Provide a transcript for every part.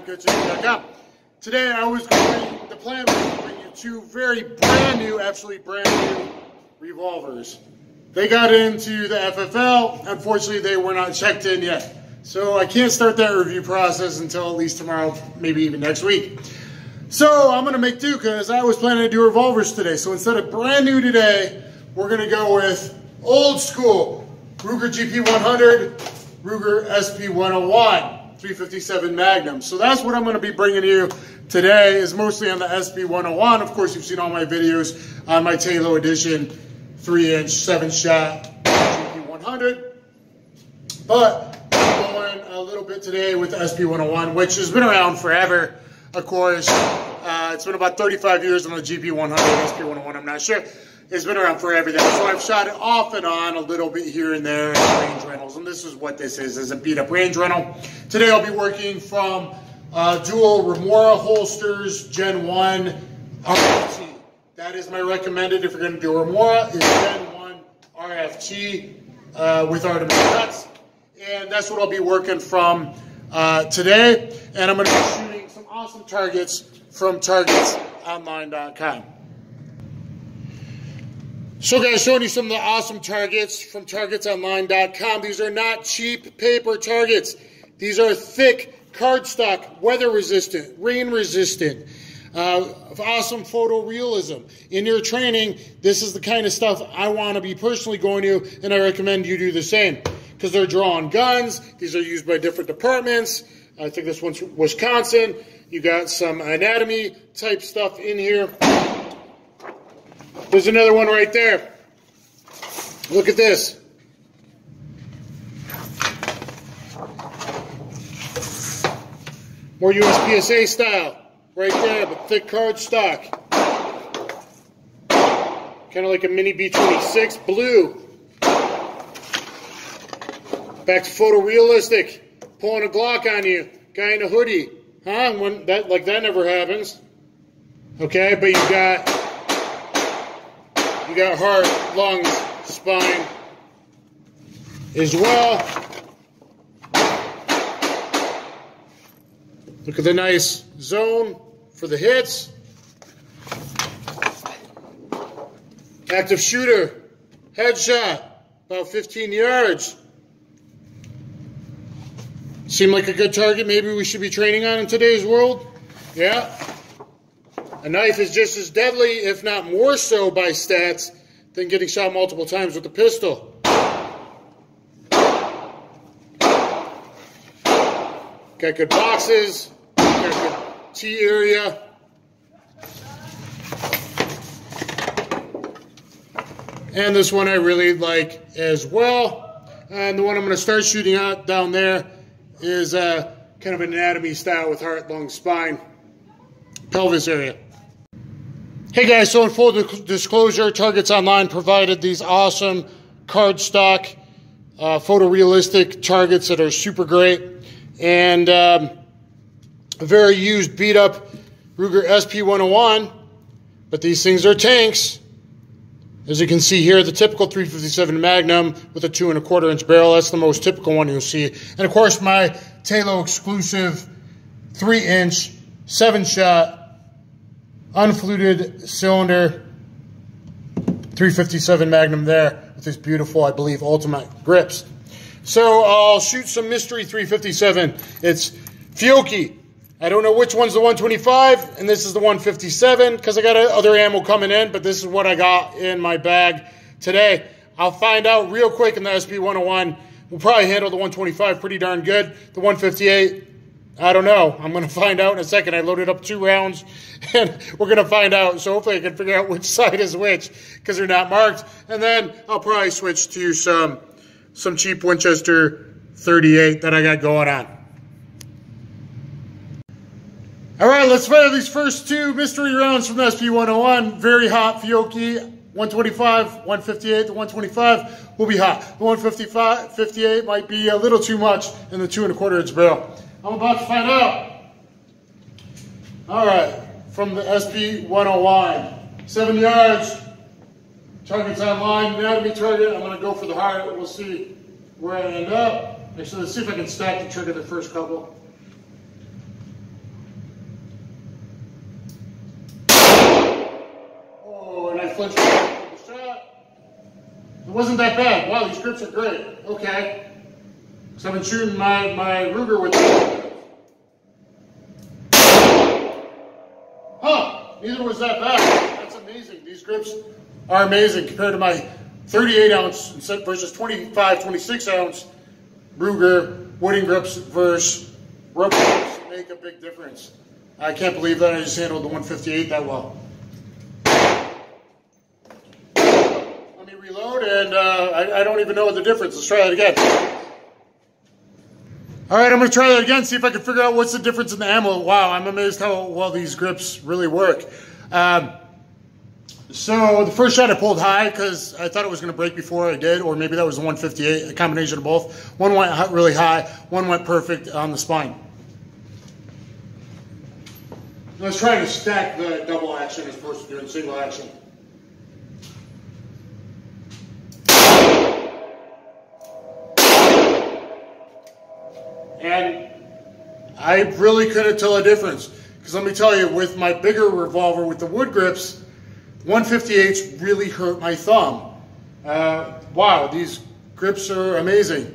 targetsonline.com. Today I was going to, the plan was to bring you two very brand new, absolutely brand new revolvers. They got into the FFL. Unfortunately, they were not checked in yet. So I can't start that review process until at least tomorrow, maybe even next week. So I'm gonna make do because I was planning to do revolvers today. So instead of brand new today, we're gonna go with old school Ruger GP100, Ruger SP101, 357 Magnum. So that's what I'm gonna be bringing you today, is mostly on the SP101. Of course, you've seen all my videos on my Talo edition, 3-inch, 7-shot GP100. But I'm going a little bit today with the SP101, which has been around forever. Of course, it's been about 35 years on the GP100, SP101, I'm not sure. It's been around forever, so I've shot it off and on a little bit here and there in range rentals, and this is what this is a beat-up range rental. Today I'll be working from dual Remora holsters, Gen 1 RFT. That is my recommended if you're going to do Remora, is Gen 1 RFT with Artemis cuts, and that's what I'll be working from today, and I'm going to be shooting some awesome targets from targetsonline.com. So guys, showing you some of the awesome targets from targetsonline.com. These are not cheap paper targets. These are thick cardstock, weather resistant, rain resistant, awesome photorealism. In your training, this is the kind of stuff I want to be personally going to, and I recommend you do the same because they're drawn guns. These are used by different departments. I think this one's Wisconsin. You got some anatomy type stuff in here. There's another one right there. Look at this. More USPSA style right there, but thick cardstock. Kind of like a mini B26 blue. Back to photorealistic. Pulling a Glock on you, guy in a hoodie, huh? When that, like, that never happens. Okay, but you got heart, lungs, spine as well. Look at the nice zone for the hits. Active shooter, headshot, about 15 yards. Seem like a good target maybe we should be training on in today's world? Yeah. A knife is just as deadly, if not more so by stats, than getting shot multiple times with a pistol. Got good boxes. Got good T area. And this one I really like as well. And the one I'm going to start shooting out down there is kind of an anatomy style with heart, lung, spine, pelvis area. Hey guys, so in full disclosure, Targets Online provided these awesome cardstock, photorealistic targets that are super great, and a very used beat up Ruger SP101, but these things are tanks. As you can see here, the typical 357 Magnum with a 2¼ inch barrel. That's the most typical one you'll see. And of course, my Talo exclusive 3-inch, 7-shot, unfluted cylinder 357 Magnum there with this beautiful, I believe, ultimate grips. So I'll shoot some mystery 357. It's Fiocchi. I don't know which one's the 125, and this is the 157, because I got other ammo coming in, but this is what I got in my bag today. I'll find out real quick in the SP101. We'll probably handle the 125 pretty darn good. The 158, I don't know. I'm going to find out in a second. I loaded up 2 rounds, and we're going to find out. So hopefully I can figure out which side is which, because they're not marked. And then I'll probably switch to some cheap Winchester 38 that I got going on. All right, let's fire these first 2 mystery rounds from the SP101. Very hot Fiocchi, 125, 158, the 125 will be hot. The 155, 58 might be a little too much in the 2¼ inch barrel. I'm about to find out. All right, from the SP101, 7 yards, targets online, anatomy target. I'm gonna go for the heart, we'll see where I end up. Actually, let's see if I can stack the trigger the first couple. It wasn't that bad. Wow, these grips are great. Okay. So I've been shooting my Ruger with them. Huh, neither was that bad. That's amazing. These grips are amazing compared to my 38 ounce versus 25, 26 ounce Ruger wooden grips versus rubber grips. Make a big difference. I can't believe that I just handled the 158 that well. Let me reload, and I don't even know what the difference is. Let's try that again. All right, I'm going to try that again, see if I can figure out what's the difference in the ammo. Wow, I'm amazed how well these grips really work. So the first shot I pulled high because I thought it was going to break before I did, or maybe that was the 158, a combination of both. One went really high, one went perfect on the spine. Let's try to stack the double action as opposed to doing single action. And I really couldn't tell a difference, because let me tell you, with my bigger revolver with the wood grips, 158s really hurt my thumb. Wow, these grips are amazing.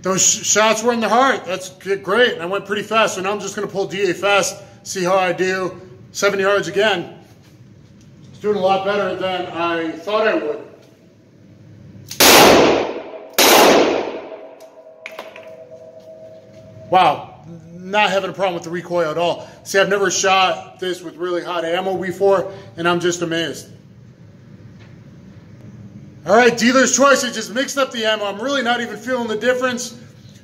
Those shots were in the heart. That's great. And I went pretty fast, so now I'm just going to pull DA fast, see how I do. 7 yards again. It's doing a lot better than I thought I would. Wow, not having a problem with the recoil at all. See, I've never shot this with really hot ammo before, and I'm just amazed. All right, dealer's choice. I just mixed up the ammo. I'm really not even feeling the difference.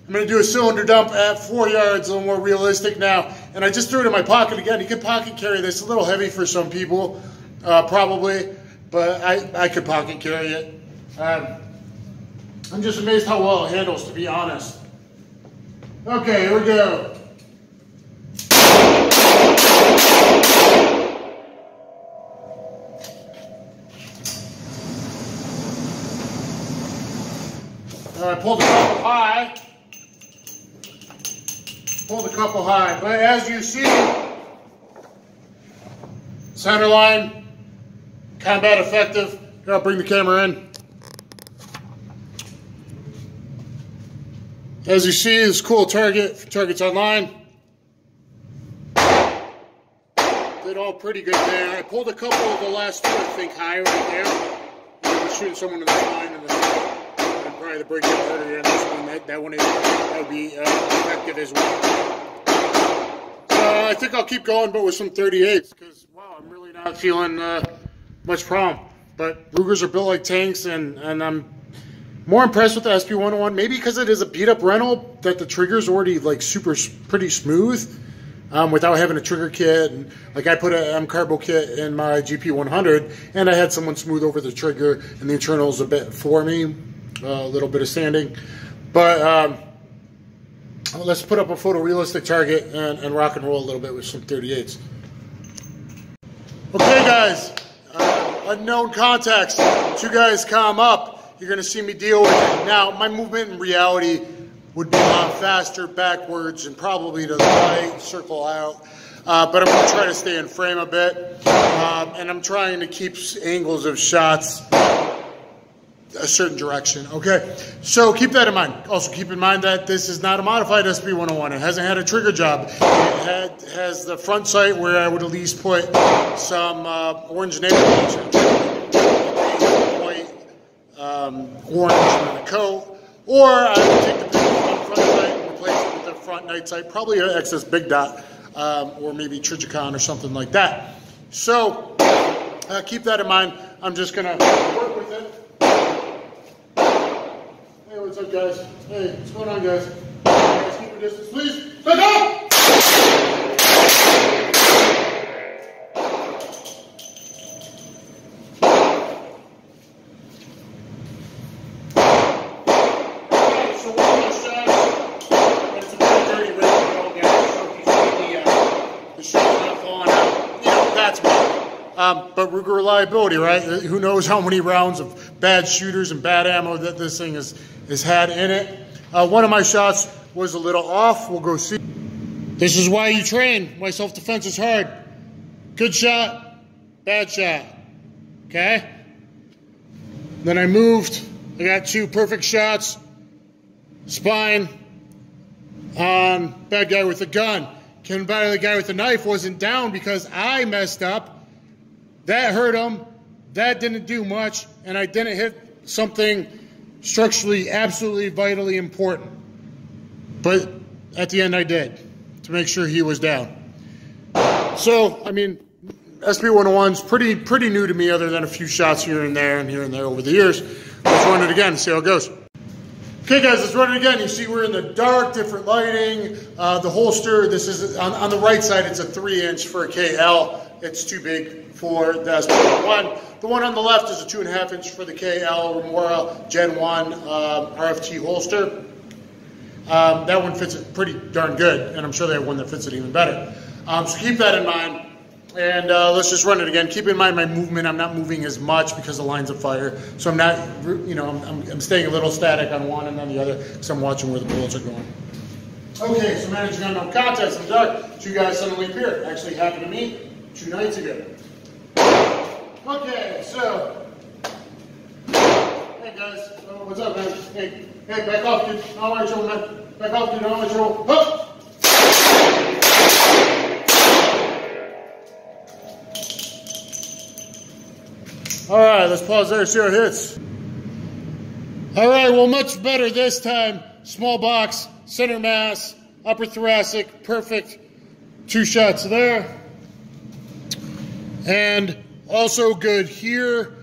I'm going to do a cylinder dump at 4 yards, a little more realistic now. And I just threw it in my pocket again. You could pocket carry this. A little heavy for some people, probably, but I could pocket carry it. I'm just amazed how well it handles, to be honest. Okay, here we go. I pulled a couple high. Pulled a couple high. But as you see, center line, combat effective. Here, I'll bring the camera in. As you see, this cool target for Targets Online. Did all pretty good there. I pulled a couple of the last two, I think, high right there. I was shooting someone in the spine, and probably the breakout earlier on this one. That one is, that would be effective as well. So I think I'll keep going, but with some 38s, because, wow, I'm really not feeling much problem. But Rugers are built like tanks, and I'm more impressed with the SP101, maybe because it is a beat-up rental, that the trigger's already, like, pretty smooth without having a trigger kit. And, like, I put a M-Carbo kit in my GP100, and I had someone smooth over the trigger and the internals a bit for me, a little bit of sanding. But let's put up a photorealistic target and rock and roll a little bit with some 38s. Okay, guys, unknown contacts. You guys come up. You're going to see me deal with it. Now, my movement in reality would be a lot faster backwards and probably to the right, circle out. But I'm going to try to stay in frame a bit. And I'm trying to keep angles of shots a certain direction. Okay, so keep that in mind. Also keep in mind that this is not a modified SP101. It hasn't had a trigger job. It has the front sight where I would at least put some orange nail polish. Orange on a coat, or I would take the big one front sight and replace it with the front night sight, probably an XS big dot, or maybe Trijicon or something like that. So keep that in mind. I'm just gonna work with it. Hey, what's up, guys? Hey, what's going on, guys? Guys, keep your distance, please. Back up! But Ruger reliability, right? Who knows how many rounds of bad shooters and bad ammo that this thing has had in it. One of my shots was a little off. We'll go see. This is why you train. Why self-defense is hard. Good shot, bad shot, okay? Then I moved, I got two perfect shots, spine on bad guy with the gun. Couldn't bother the guy with the knife, wasn't down because I messed up. That hurt him, that didn't do much, and I didn't hit something structurally absolutely vitally important. But at the end I did, to make sure he was down. So, I mean, SP101's pretty new to me other than a few shots here and there over the years. Let's run it again and see how it goes. Okay guys, let's run it again. You see we're in the dark, different lighting. The holster, this is, on the right side, it's a 3-inch for a KL. It's too big for the SP101. The one on the left is a 2.5-inch for the KL Remora Gen 1 RFT holster. That one fits it pretty darn good, and I'm sure they have one that fits it even better. So keep that in mind, and let's just run it again. Keep in mind my movement. I'm not moving as much because of lines of fire, so I'm not, you know, I'm staying a little static on one and on the other because I'm watching where the bullets are going. Okay, so managing unknown contacts in the dark. Two guys suddenly appeared. Actually happened to me 2 nights ago. Okay, so hey guys, what's up, man? Hey, back off, dude. I don't want your trouble, man. Back off, dude. I don't want your trouble. Huh! All right, let's pause there, see how it hits. All right, well, much better this time. Small box, center mass, upper thoracic, perfect. 2 shots there. And also good here.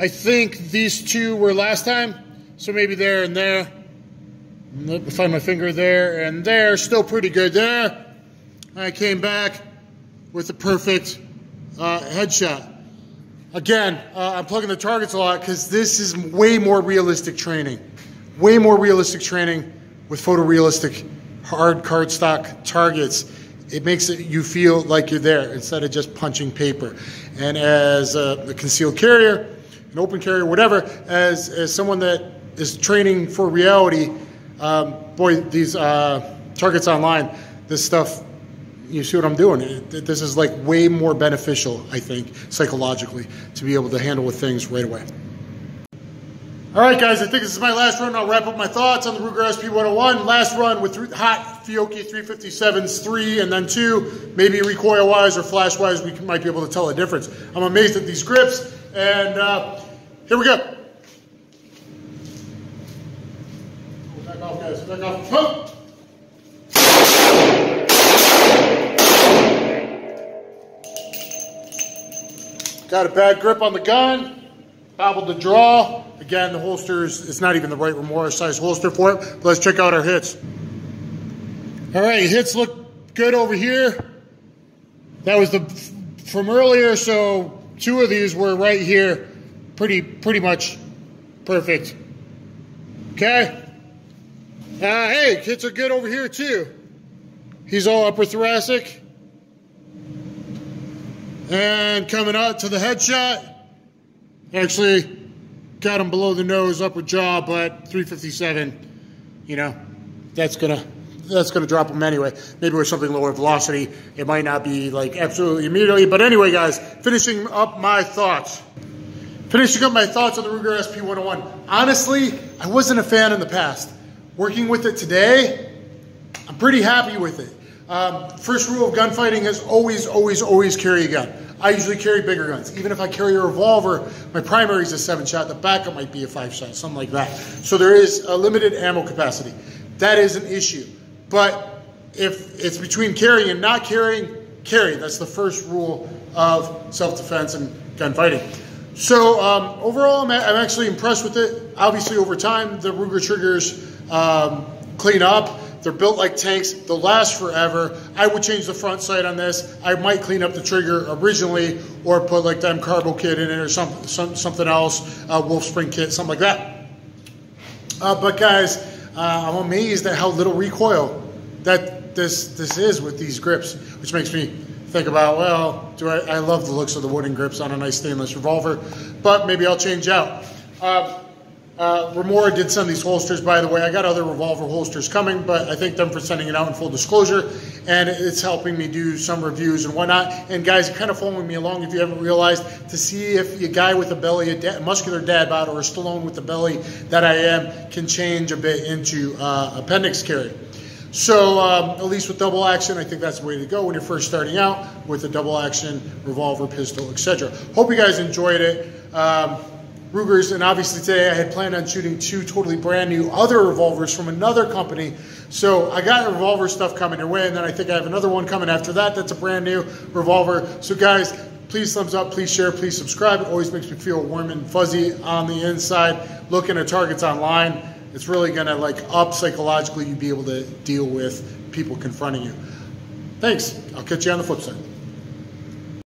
I think these 2 were last time, so maybe there and there. Let me find my finger there and there. Still pretty good there. I came back with a perfect headshot. Again, I'm plugging the targets a lot because this is way more realistic training. Way more realistic training with photorealistic hard cardstock targets. It makes it, you feel like you're there instead of just punching paper. And as a concealed carrier, an open carrier, whatever, as someone that is training for reality, boy, these targets online, this stuff, you see what I'm doing? This is like way more beneficial, I think, psychologically, to be able to handle with things right away. All right, guys, I think this is my last run. I'll wrap up my thoughts on the Ruger SP101. Last run with hot Fiocchi 357s, 3 and then 2. Maybe recoil-wise or flash-wise, we might be able to tell a difference. I'm amazed at these grips, and here we go. Back off, guys, back off. Huh. Got a bad grip on the gun, bobbled the draw. Again, the holster is, it's not even the right Remora size holster for it. But let's check out our hits. All right, hits look good over here. That was the from earlier, so 2 of these were right here. Pretty much perfect. Okay. Hey, hits are good over here too. He's all upper thoracic. And coming out to the headshot, actually got him below the nose, upper jaw, but 357, you know, that's gonna drop him anyway. Maybe with something lower velocity, it might not be like absolutely immediately. But anyway, guys, finishing up my thoughts on the Ruger SP101. Honestly, I wasn't a fan in the past. Working with it today, I'm pretty happy with it. First rule of gunfighting is always carry a gun. I usually carry bigger guns. Even if I carry a revolver, my primary is a 7-shot, the backup might be a 5-shot, something like that. So there is a limited ammo capacity. That is an issue. But if it's between carrying and not carrying, carry. That's the first rule of self-defense and gunfighting. So overall, I'm actually impressed with it. Obviously, over time, the Ruger triggers clean up. They're built like tanks. They'll last forever. I would change the front sight on this. I might clean up the trigger originally or put like the M-Carbo kit in it or something else, Wolf spring kit, something like that. But guys, I'm amazed at how little recoil that this is with these grips, which makes me think about, well, I love the looks of the wooden grips on a nice stainless revolver, but maybe I'll change out. Remora did send these holsters, by the way. I got other revolver holsters coming, but I thank them for sending it out in full disclosure, and it's helping me do some reviews and whatnot. And guys, kind of following me along, if you haven't realized, to see if a guy with a belly, a muscular dad bod, or a Stallone with the belly that I am, can change a bit into appendix carry. So at least with double action, I think that's the way to go when you're first starting out with a double action revolver, pistol, etc. Hope you guys enjoyed it. Rugers, and obviously today I had planned on shooting two totally brand new other revolvers from another company. So I got revolver stuff coming your way, and then I think I have another one coming after that that's a brand new revolver. So guys, please thumbs up, please share, please subscribe. It always makes me feel warm and fuzzy on the inside looking at Targets Online. It's really going to like up psychologically, you be able to deal with people confronting you. Thanks. I'll catch you on the flip side.